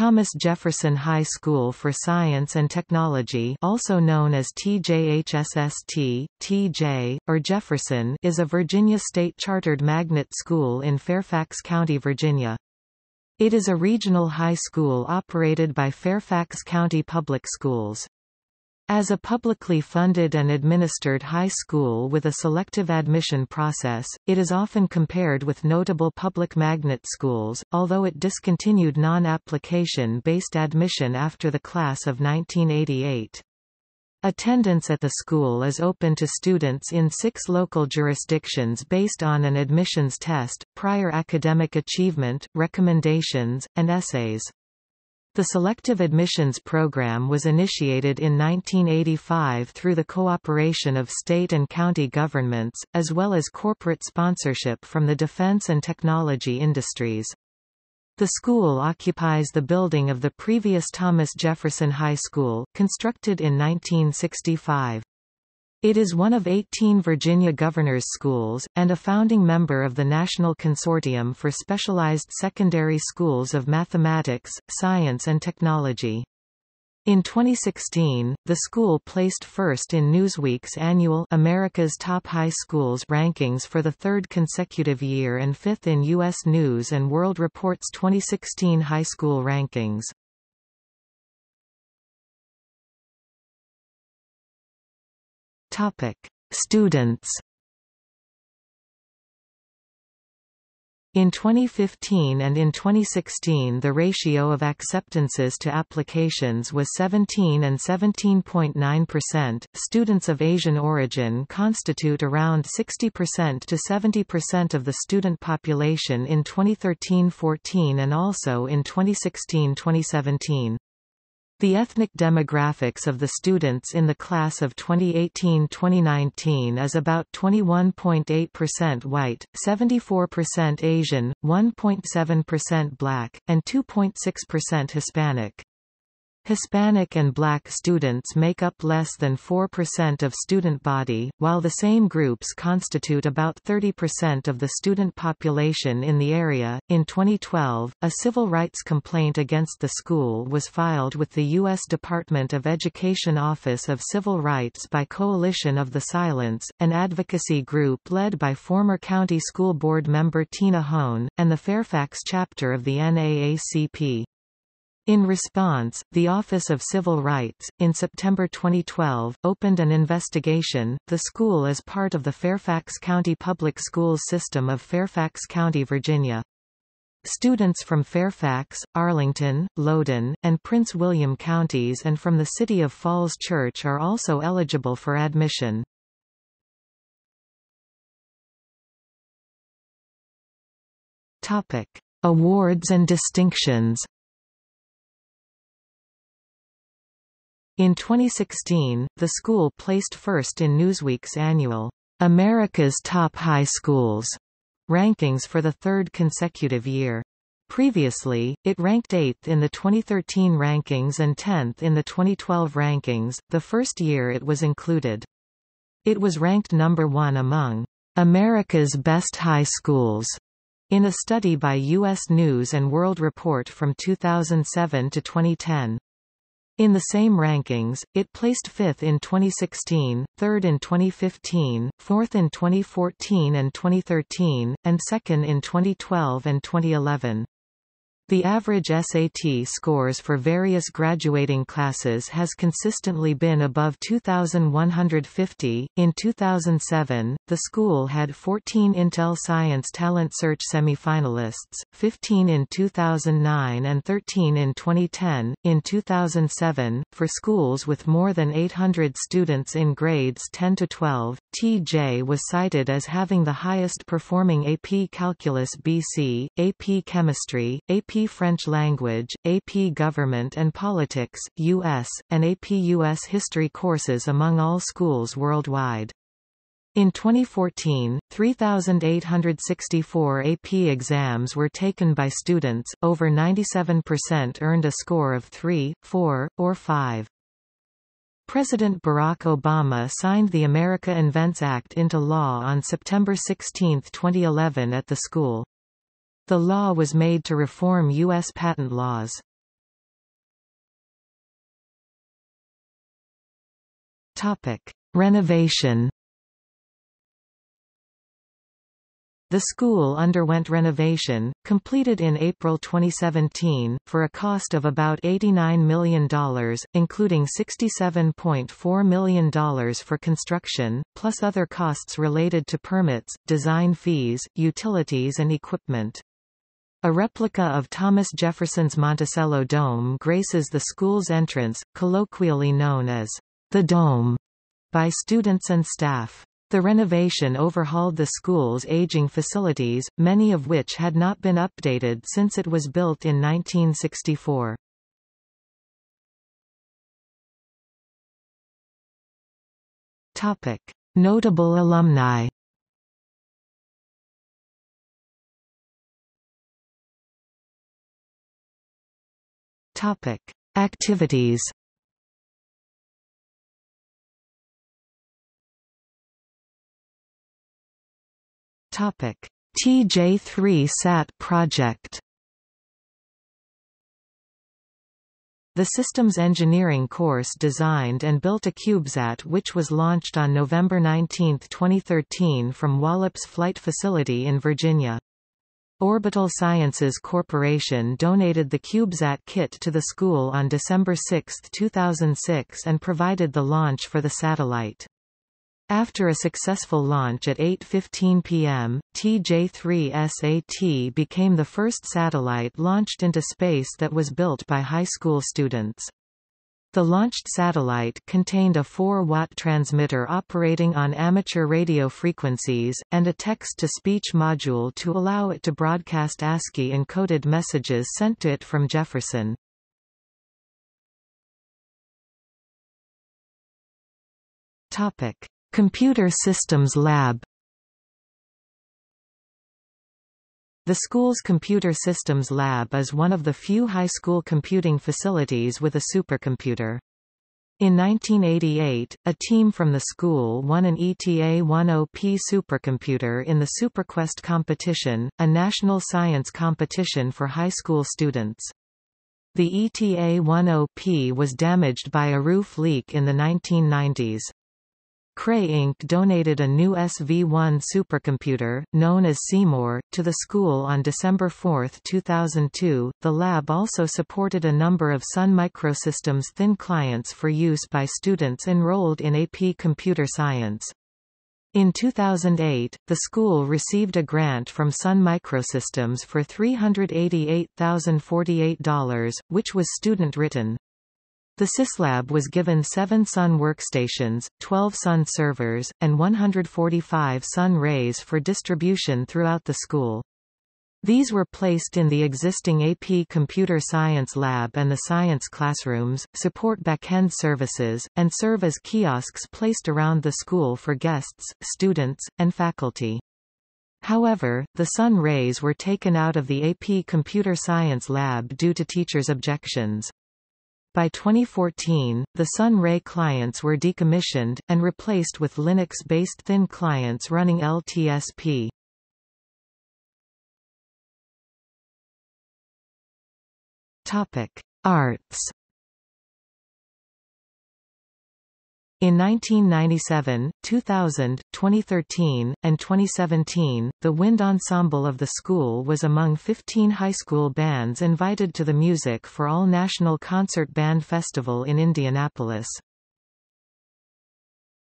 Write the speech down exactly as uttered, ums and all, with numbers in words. Thomas Jefferson High School for Science and Technology, also known as T J H S S T, T J, or Jefferson, is a Virginia state chartered magnet school in Fairfax County, Virginia. It is a regional high school operated by Fairfax County Public Schools. As a publicly funded and administered high school with a selective admission process, it is often compared with notable public magnet schools, although it discontinued non-application-based admission after the class of nineteen eighty-eight. Attendance at the school is open to students in six local jurisdictions based on an admissions test, prior academic achievement, recommendations, and essays. The Selective Admissions Program was initiated in nineteen eighty-five through the cooperation of state and county governments, as well as corporate sponsorship from the defense and technology industries. The school occupies the building of the previous Thomas Jefferson High School, constructed in nineteen sixty-five. It is one of eighteen Virginia Governor's Schools, and a founding member of the National Consortium for Specialized Secondary Schools of Mathematics, Science and Technology. In twenty sixteen, the school placed first in Newsweek's annual America's Top High Schools rankings for the third consecutive year and fifth in U S News and World Report's twenty sixteen high school rankings. Topic: Students. In twenty fifteen and in twenty sixteen, the ratio of acceptances to applications was seventeen and seventeen point nine percent. Students of Asian origin constitute around sixty percent to seventy percent of the student population in twenty thirteen fourteen and also in twenty sixteen twenty seventeen. The ethnic demographics of the students in the class of twenty eighteen twenty nineteen is about twenty-one point eight percent white, seventy-four percent Asian, one point seven percent Black, and two point six percent Hispanic. Hispanic and Black students make up less than four percent of student body, while the same groups constitute about thirty percent of the student population in the area. In twenty twelve, a civil rights complaint against the school was filed with the U S Department of Education Office of Civil Rights by Coalition of the Silence, an advocacy group led by former county school board member Tina Hone, and the Fairfax chapter of the N double A C P. In response, the Office of Civil Rights, in September twenty twelve, opened an investigation. The school is part of the Fairfax County Public Schools system of Fairfax County, Virginia. Students from Fairfax, Arlington, Loudoun, and Prince William counties and from the city of Falls Church are also eligible for admission. Topic: Awards and distinctions. In twenty sixteen, the school placed first in Newsweek's annual America's Top High Schools rankings for the third consecutive year. Previously, it ranked eighth in the twenty thirteen rankings and tenth in the twenty twelve rankings, the first year it was included. It was ranked number one among America's Best High Schools in a study by U S News and World Report from two thousand seven to twenty ten. In the same rankings, it placed fifth in twenty sixteen, third in twenty fifteen, fourth in twenty fourteen and twenty thirteen, and second in twenty twelve and twenty eleven. The average S A T scores for various graduating classes has consistently been above two thousand one hundred fifty. In two thousand seven, the school had fourteen Intel Science Talent Search semifinalists, fifteen in two thousand nine and thirteen in twenty ten. In two thousand seven, for schools with more than eight hundred students in grades ten to twelve, T J was cited as having the highest performing A P Calculus B C, A P Chemistry, A P French Language, A P Government and Politics, U S, and A P U S History courses among all schools worldwide. In twenty fourteen, three thousand eight hundred sixty-four A P exams were taken by students. Over ninety-seven percent earned a score of three, four, or five. President Barack Obama signed the America Invents Act into law on September sixteenth twenty eleven at the school. The law was made to reform U S patent laws. Topic: Renovation. The school underwent renovation, completed in April twenty seventeen, for a cost of about eighty-nine million dollars, including sixty-seven point four million dollars for construction, plus other costs related to permits, design fees, utilities and equipment. A replica of Thomas Jefferson's Monticello Dome graces the school's entrance, colloquially known as the Dome, by students and staff. The renovation overhauled the school's aging facilities, many of which had not been updated since it was built in nineteen sixty-four. Topic: Notable alumni. Topic: Activities. Topic: T J three SAT project. The systems engineering course designed and built a CubeSat which was launched on November nineteenth twenty thirteen from Wallops Flight Facility in Virginia. Orbital Sciences Corporation donated the CubeSat kit to the school on December sixth two thousand six and provided the launch for the satellite. After a successful launch at eight fifteen p m, T J three SAT became the first satellite launched into space that was built by high school students. The launched satellite contained a four watt transmitter operating on amateur radio frequencies, and a text-to-speech module to allow it to broadcast ASCII encoded messages sent to it from Jefferson. Computer Systems Lab. The school's Computer Systems Lab is one of the few high school computing facilities with a supercomputer. In nineteen eighty-eight, a team from the school won an E T A ten P supercomputer in the SuperQuest competition, a national science competition for high school students. The E T A ten P was damaged by a roof leak in the nineteen nineties. Cray Incorporated donated a new S V one supercomputer, known as Seymour, to the school on December fourth two thousand two. The lab also supported a number of Sun Microsystems thin clients for use by students enrolled in A P Computer Science. In two thousand eight, the school received a grant from Sun Microsystems for three hundred eighty-eight thousand forty-eight dollars, which was student-written. The SysLab was given seven Sun workstations, twelve Sun servers, and one hundred forty-five Sun rays for distribution throughout the school. These were placed in the existing A P Computer Science Lab and the science classrooms, support back-end services, and serve as kiosks placed around the school for guests, students, and faculty. However, the Sun rays were taken out of the A P Computer Science Lab due to teachers' objections. By twenty fourteen, the Sun Ray clients were decommissioned, and replaced with Linux-based thin clients running L T S P. Arts. In nineteen ninety-seven, two thousand, twenty thirteen, and twenty seventeen, the wind ensemble of the school was among fifteen high school bands invited to the Music for All National Concert Band Festival in Indianapolis.